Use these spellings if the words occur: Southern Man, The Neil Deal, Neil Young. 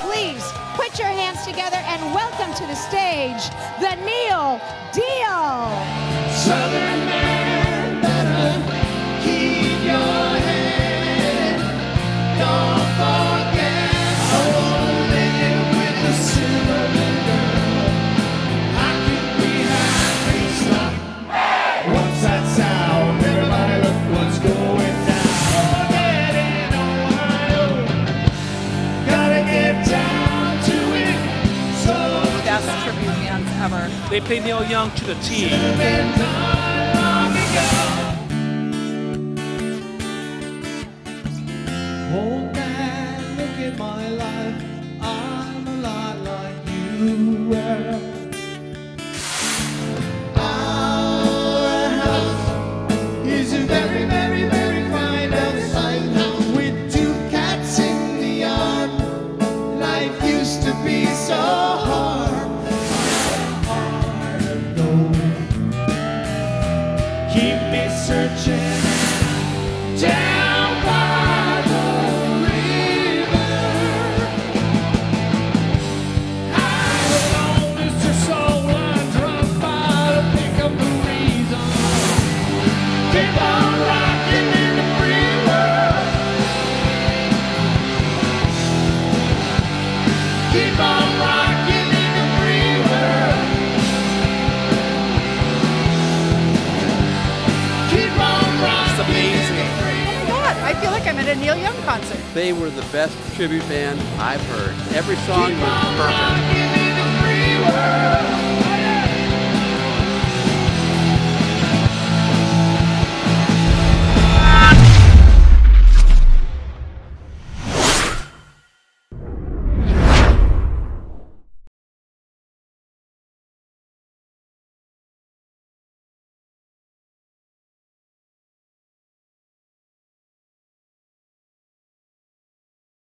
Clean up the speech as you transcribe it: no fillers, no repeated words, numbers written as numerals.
please put your hands together and welcome to the stage, The Neil Deal. Southern man, better keep your head. Don't forget, I won't live with a silver girl. I could be happy, stop. What's that sound? Everybody look what's going down. Forget it, Ohio. Gotta get down to it. So that's the tribute bands ever. They play Neil Young to the T. Old man, look at my life, I'm a lot like you were. Our house is a very, very, very fine house with two cats in the yard. Life used to be so hard, hard alone. Keep me searching down by at a Neil Young concert. They were the best tribute band I've heard. Every song was perfect.